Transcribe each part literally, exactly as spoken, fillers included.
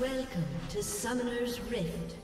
Welcome to Summoner's Rift.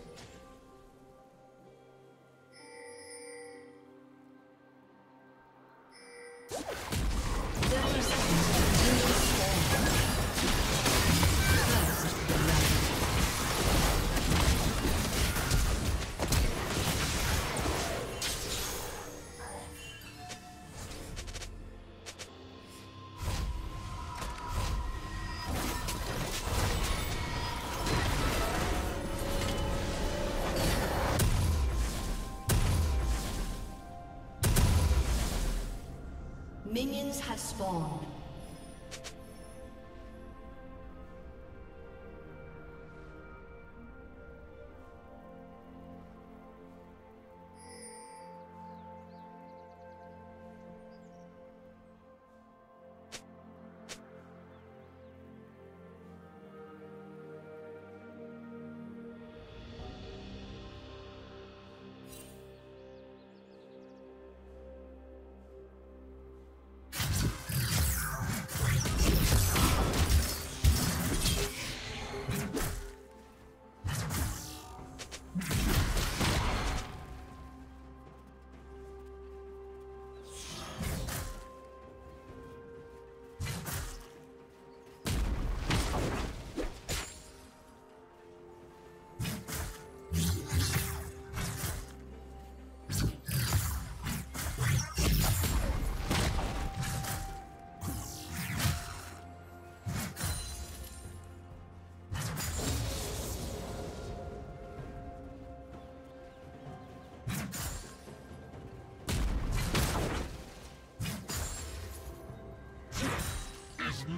Minions have spawned.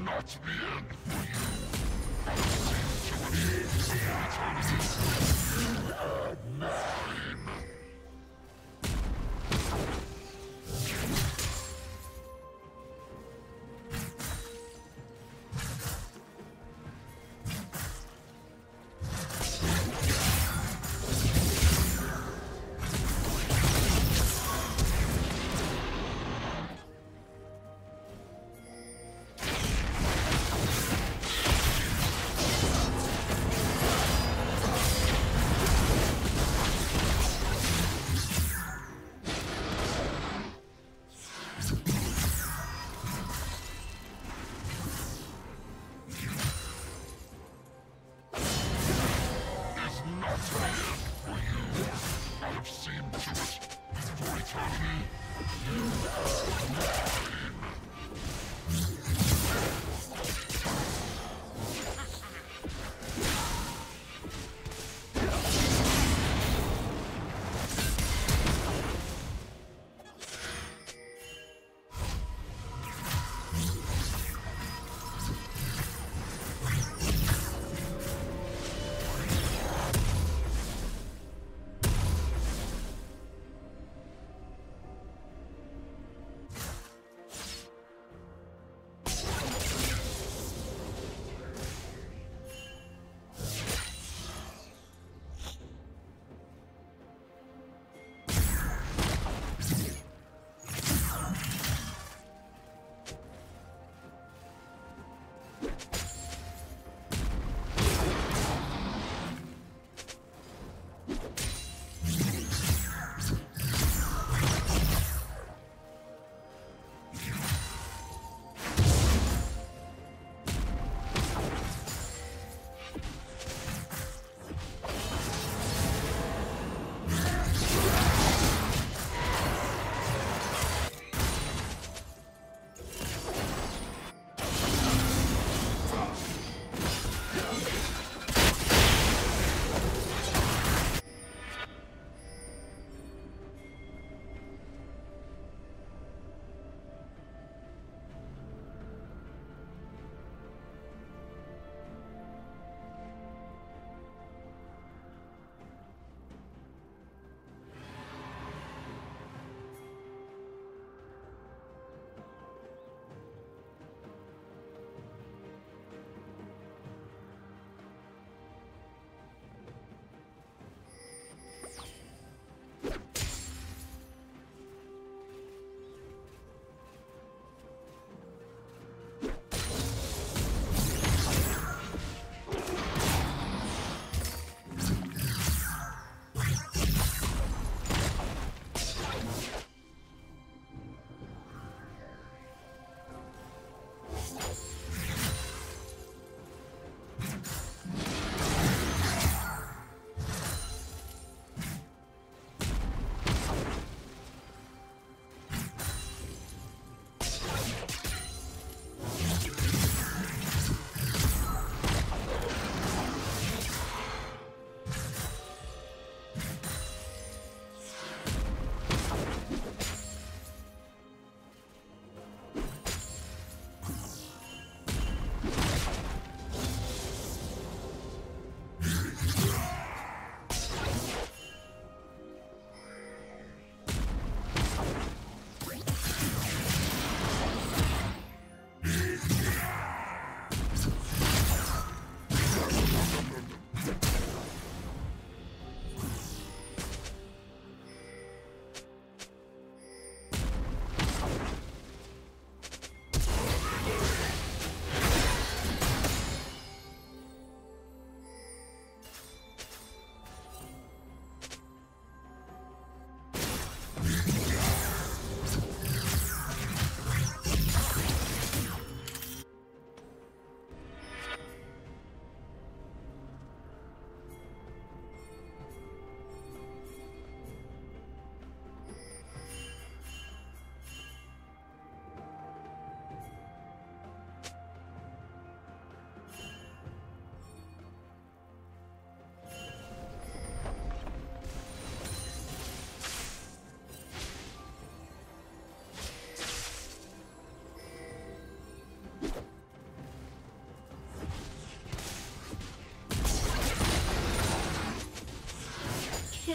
Not the end for you. I will send you an end. You are mine.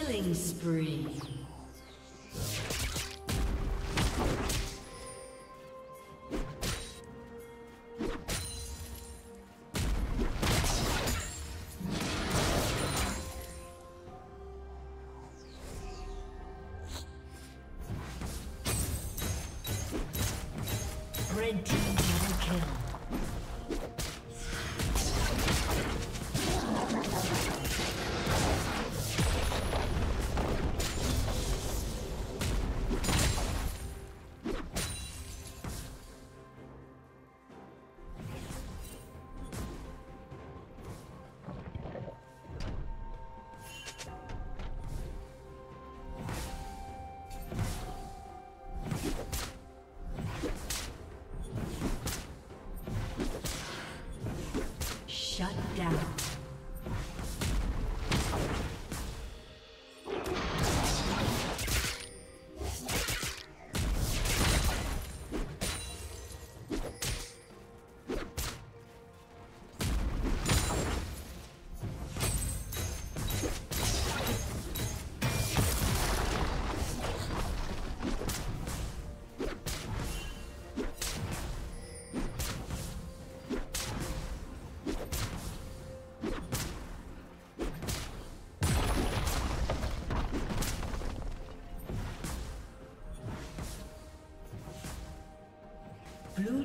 Killing spree. Red team double kill. Shut down. Blue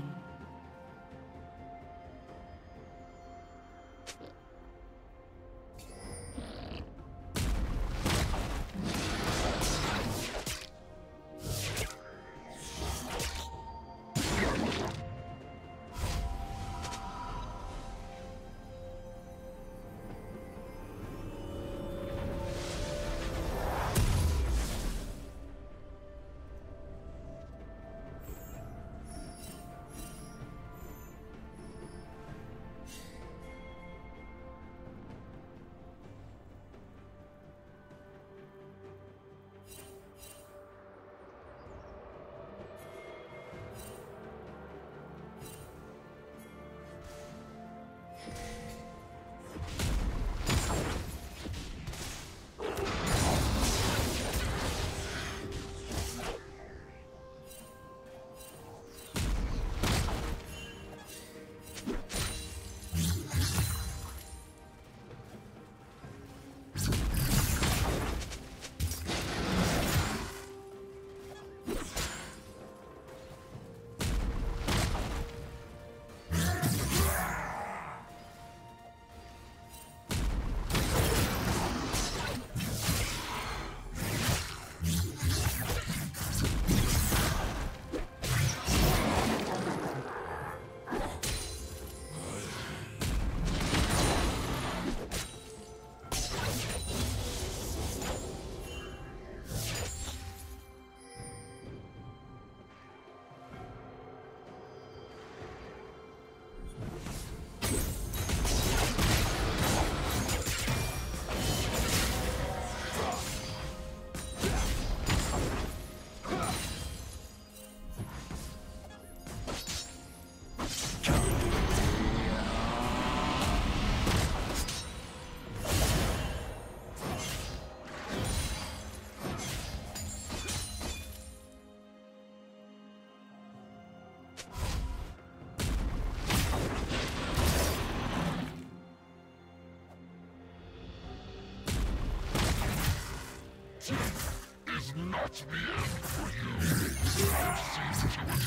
Not the end for you. I've seen to it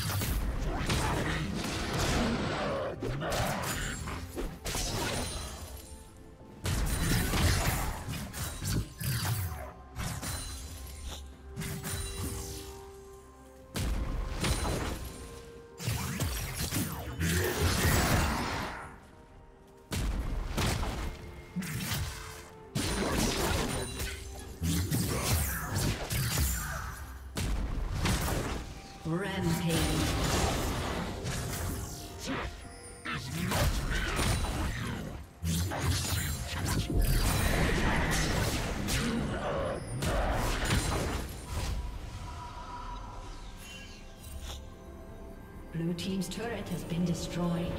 for eternity. You are mine. Blue team's turret has been destroyed.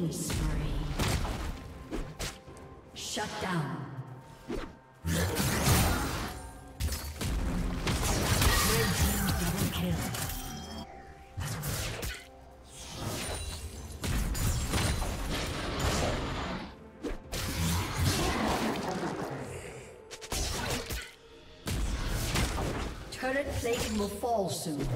Killing spree. Shut down. Red team double kill. Turret plate will fall soon.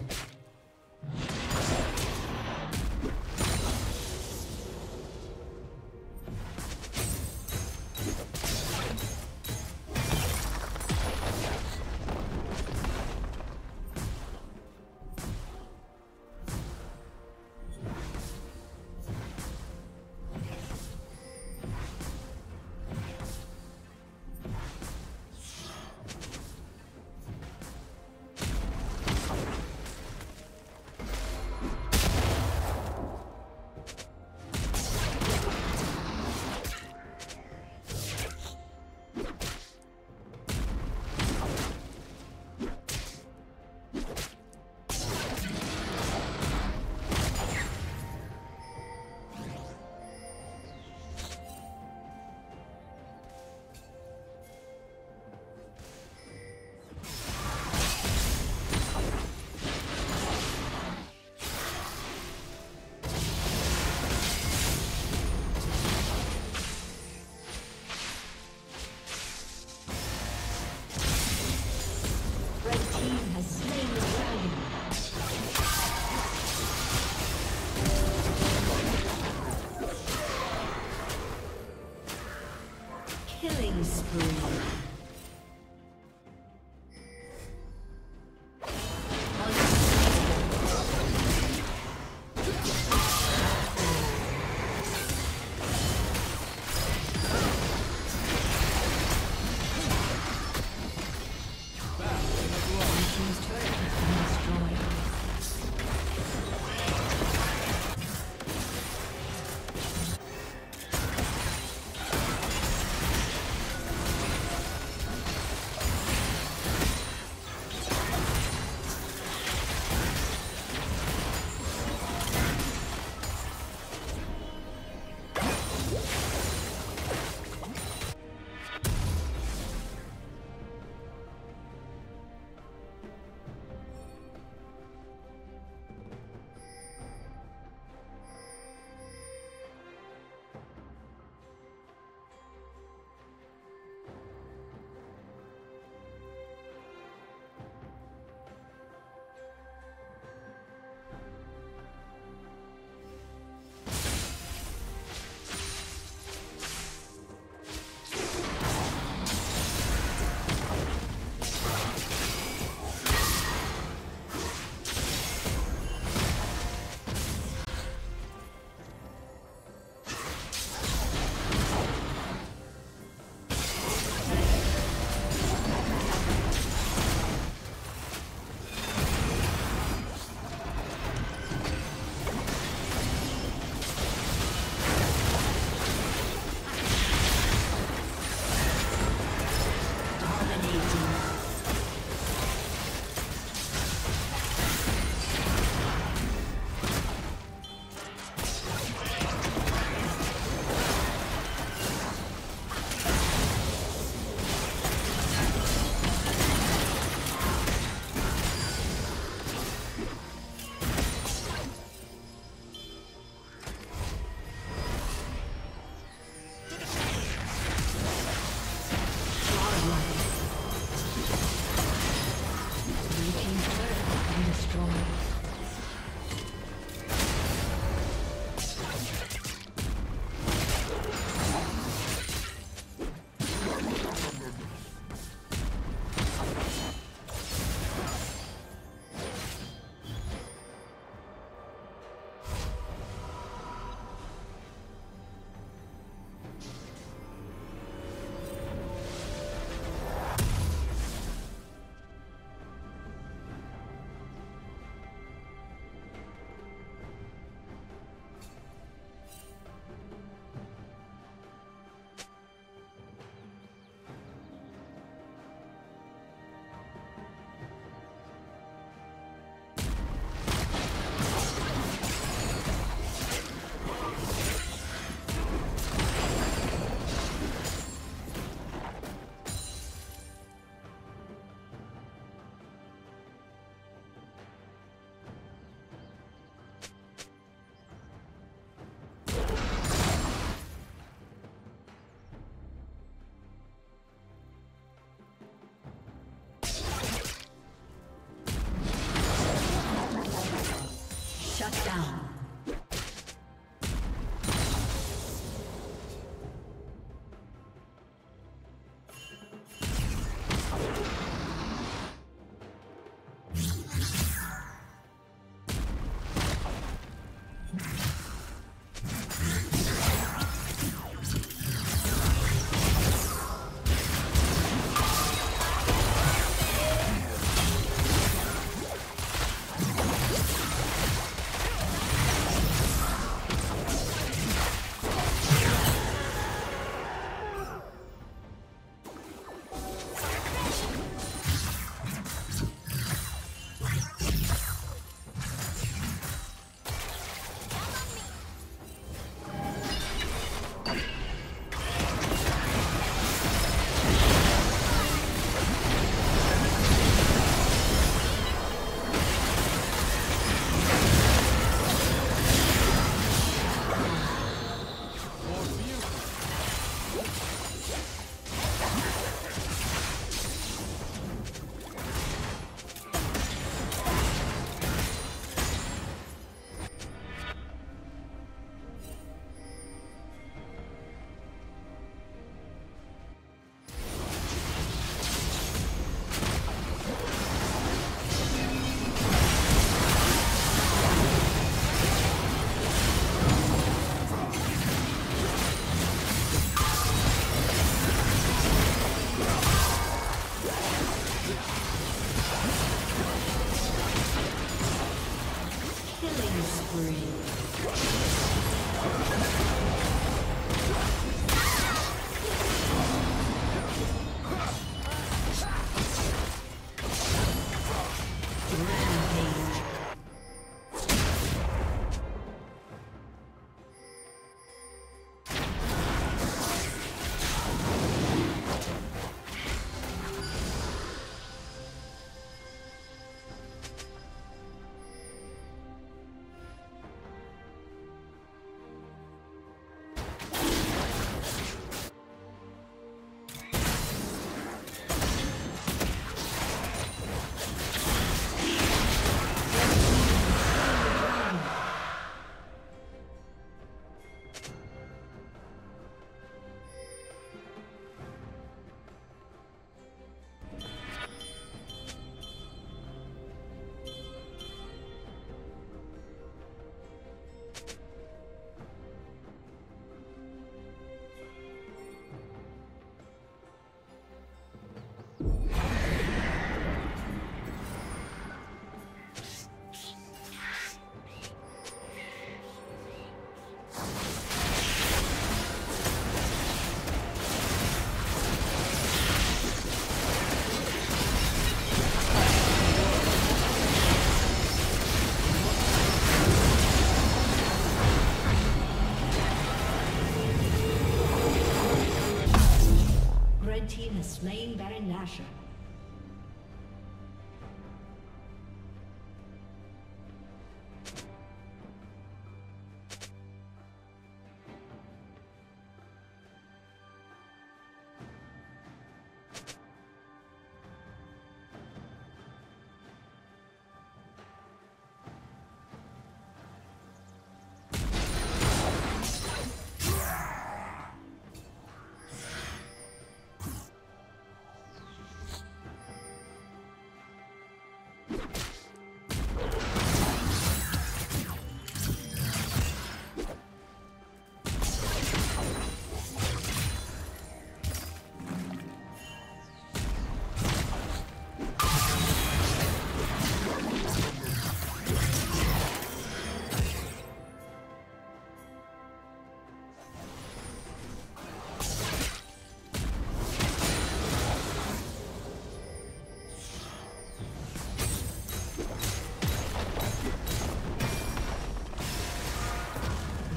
Slain Baron Nashor.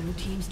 Blue team's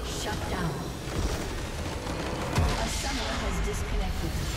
Shut down. A summoner has disconnected.